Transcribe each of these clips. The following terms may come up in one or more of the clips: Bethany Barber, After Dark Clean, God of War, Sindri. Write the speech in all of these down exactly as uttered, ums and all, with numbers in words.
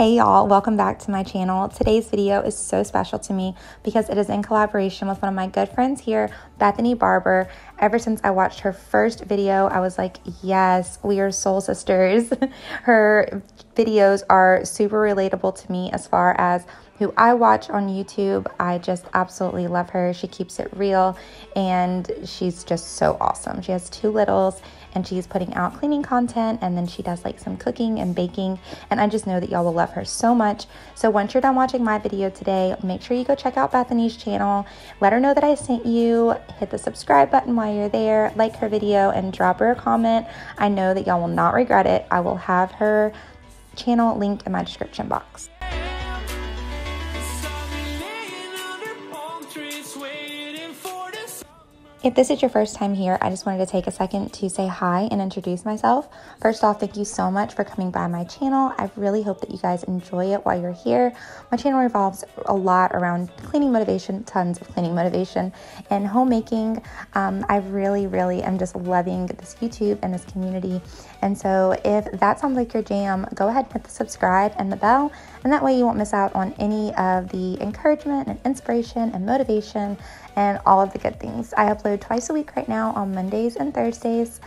Hey y'all, welcome back to my channel. Today's video is so special to me because it is in collaboration with one of my good friends here, Bethany Barber. Ever since I watched her first video, I was like, yes, we are soul sisters. Her videos are super relatable to me as far as who I watch on YouTube. I just absolutely love her. She keeps it real and she's just so awesome. She has two littles and she's putting out cleaning content, and then she does like some cooking and baking, and I just know that y'all will love her so much. So once you're done watching my video today, make sure you go check out Bethany's channel, let her know that I sent you, hit the subscribe button while you're there, like her video, and drop her a comment. I know that y'all will not regret it. I will have her channel linked in my description box. If this is your first time here, I just wanted to take a second to say hi and introduce myself. First off, thank you so much for coming by my channel. I really hope that you guys enjoy it while you're here. My channel revolves a lot around cleaning motivation, tons of cleaning motivation, and homemaking. Um, I really, really am just loving this YouTube and this community. And so if that sounds like your jam, go ahead and hit the subscribe and the bell, and that way you won't miss out on any of the encouragement and inspiration and motivation and all of the good things. I upload twice a week right now on Mondays and Thursdays.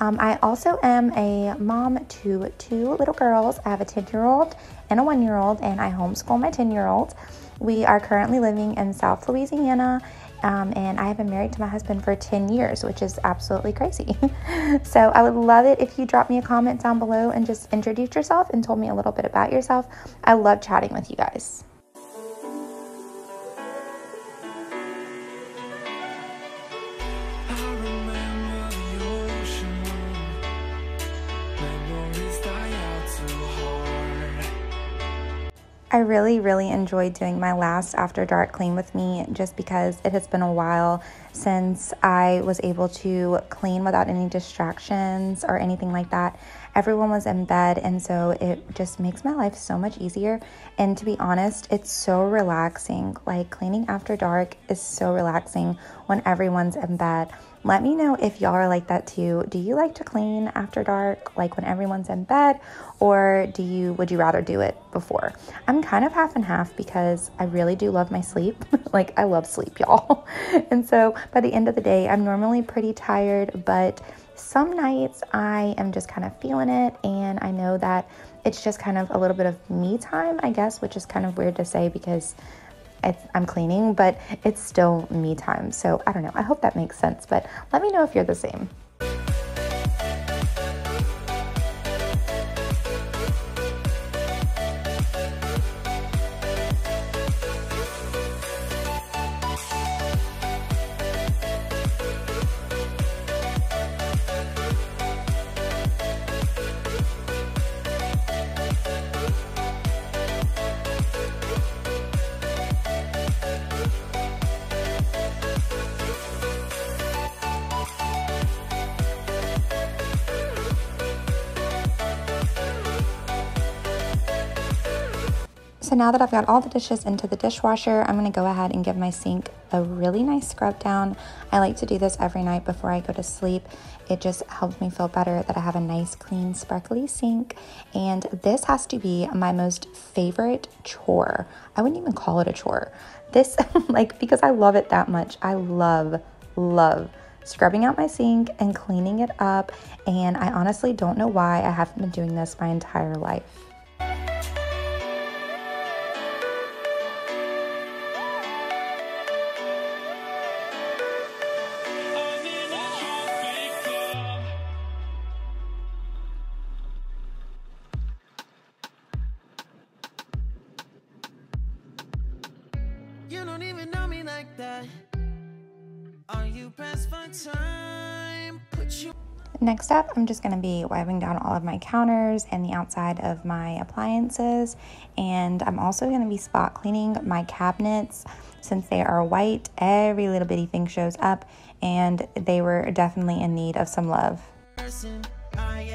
Um, I also am a mom to two little girls. I have a ten-year-old and a one-year-old, and I homeschool my ten-year-old. We are currently living in South Louisiana, um, and I have been married to my husband for ten years, which is absolutely crazy. So I would love it if you dropped me a comment down below and just introduced yourself and told me a little bit about yourself. I love chatting with you guys. I really, really enjoyed doing my last After Dark clean with me just because it has been a while since I was able to clean without any distractions or anything like that. Everyone was in bed, and so it just makes my life so much easier. And to be honest, it's so relaxing. Like, cleaning after dark is so relaxing when everyone's in bed. Let me know if y'all are like that too. Do you like to clean after dark, like when everyone's in bed, or do you would you rather do it before? I'm kind of half and half because I really do love my sleep. Like, I love sleep, y'all. And so by the end of the day, I'm normally pretty tired, but some nights I am just kind of feeling it, and I know that it's just kind of a little bit of me time, I guess, which is kind of weird to say because It's, I'm cleaning, but it's still me time. So I don't know. I hope that makes sense, but let me know if you're the same. So now that I've got all the dishes into the dishwasher, I'm going to go ahead and give my sink a really nice scrub down. I like to do this every night before I go to sleep. It just helps me feel better that I have a nice, clean, sparkly sink. And this has to be my most favorite chore. I wouldn't even call it a chore. This, like, because I love it that much. I love, love scrubbing out my sink and cleaning it up. And I honestly don't know why I haven't been doing this my entire life. Next up, I'm just going to be wiping down all of my counters and the outside of my appliances, and I'm also going to be spot cleaning my cabinets. Since they are white, every little bitty thing shows up, and they were definitely in need of some love. Shaky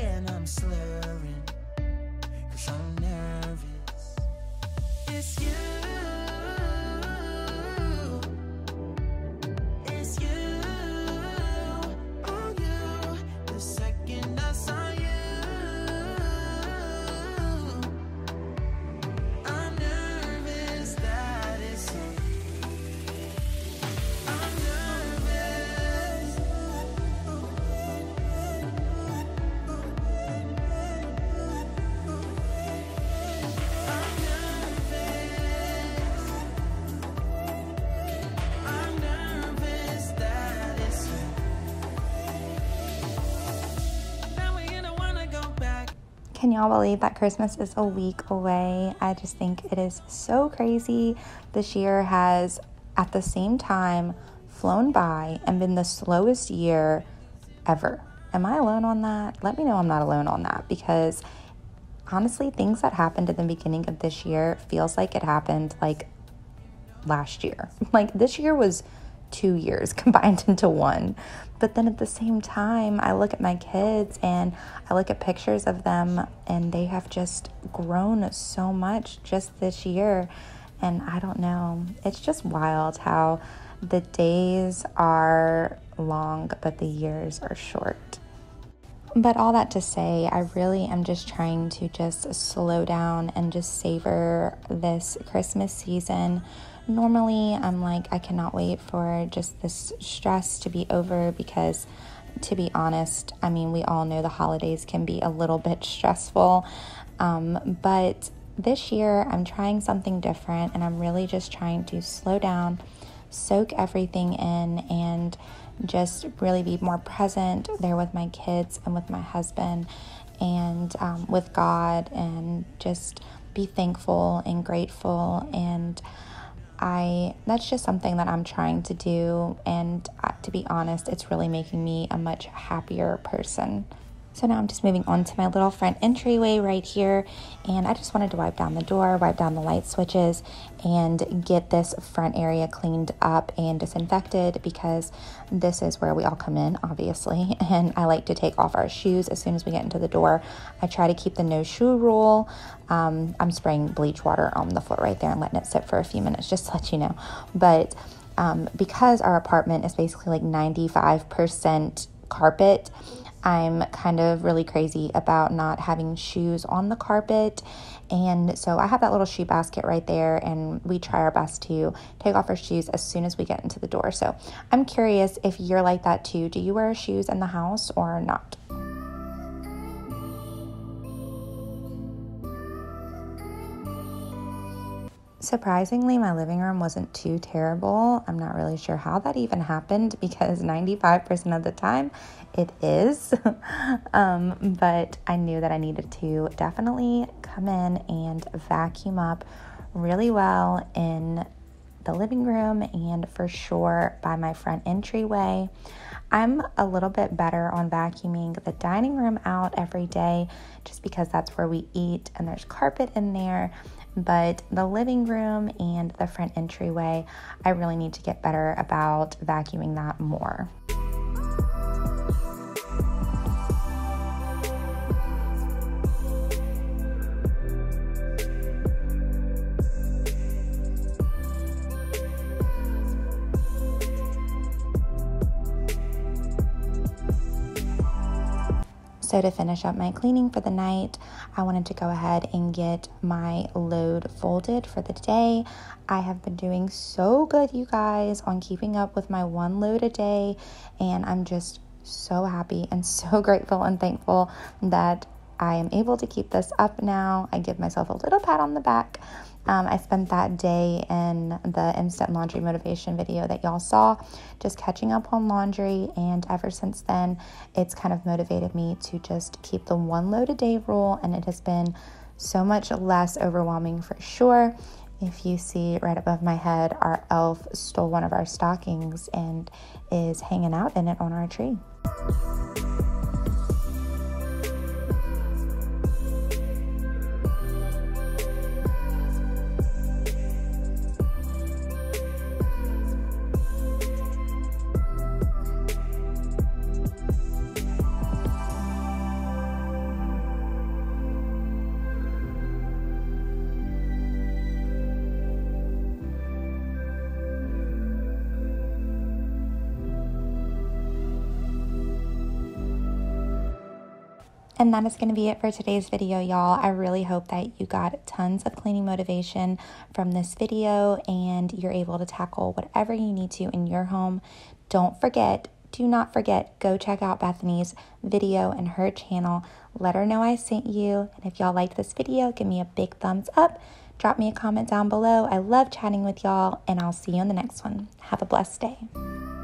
and I'm slurring, 'cause I'm nervous. It's you, can y'all believe that Christmas is a week away? I just think it is so crazy. This year has, at the same time, flown by and been the slowest year ever. Am I alone on that? Let me know I'm not alone on that, because honestly, things that happened at the beginning of this year feels like it happened like last year. Like this year was two years combined into one. But then at the same time, I look at my kids and I look at pictures of them, and they have just grown so much just this year. And I don't know, it's just wild how the days are long, but the years are short. But all that to say, I really am just trying to just slow down and just savor this Christmas season. Normally, I'm like, I cannot wait for just this stress to be over, because to be honest, I mean, we all know the holidays can be a little bit stressful. Um, but this year, I'm trying something different, and I'm really just trying to slow down, soak everything in, and just really be more present there with my kids and with my husband and um, with God, and just be thankful and grateful. And I that's just something that I'm trying to do, and uh, to be honest, it's really making me a much happier person. So now I'm just moving on to my little front entryway right here, and I just wanted to wipe down the door, wipe down the light switches, and get this front area cleaned up and disinfected, because this is where we all come in, obviously, and I like to take off our shoes as soon as we get into the door. I try to keep the no shoe rule. Um, I'm spraying bleach water on the floor right there and letting it sit for a few minutes, just to let you know. But um, because our apartment is basically like ninety-five percent carpet, I'm kind of really crazy about not having shoes on the carpet. And so I have that little shoe basket right there, and we try our best to take off our shoes as soon as we get into the door. So I'm curious if you're like that too. Do you wear shoes in the house or not? Surprisingly, my living room wasn't too terrible. I'm not really sure how that even happened, because ninety-five percent of the time it is. um, but I knew that I needed to definitely come in and vacuum up really well in the living room, and for sure by my front entryway. I'm a little bit better on vacuuming the dining room out every day, just because that's where we eat and there's carpet in there. But the living room and the front entryway, I really need to get better about vacuuming that more. So to finish up my cleaning for the night, I wanted to go ahead and get my load folded for the day. I have been doing so good, you guys, on keeping up with my one load a day, and I'm just so happy and so grateful and thankful that I am able to keep this up now. I give myself a little pat on the back. Um, I spent that day in the instant laundry motivation video that y'all saw, just catching up on laundry, and ever since then, it's kind of motivated me to just keep the one load a day rule, and it has been so much less overwhelming for sure. If you see right above my head, our elf stole one of our stockings and is hanging out in it on our tree. And that is going to be it for today's video, y'all. I really hope that you got tons of cleaning motivation from this video, and you're able to tackle whatever you need to in your home. Don't forget, do not forget, go check out Bethany's video and her channel. Let her know I sent you. And if y'all liked this video, give me a big thumbs up. Drop me a comment down below. I love chatting with y'all, and I'll see you in the next one. Have a blessed day.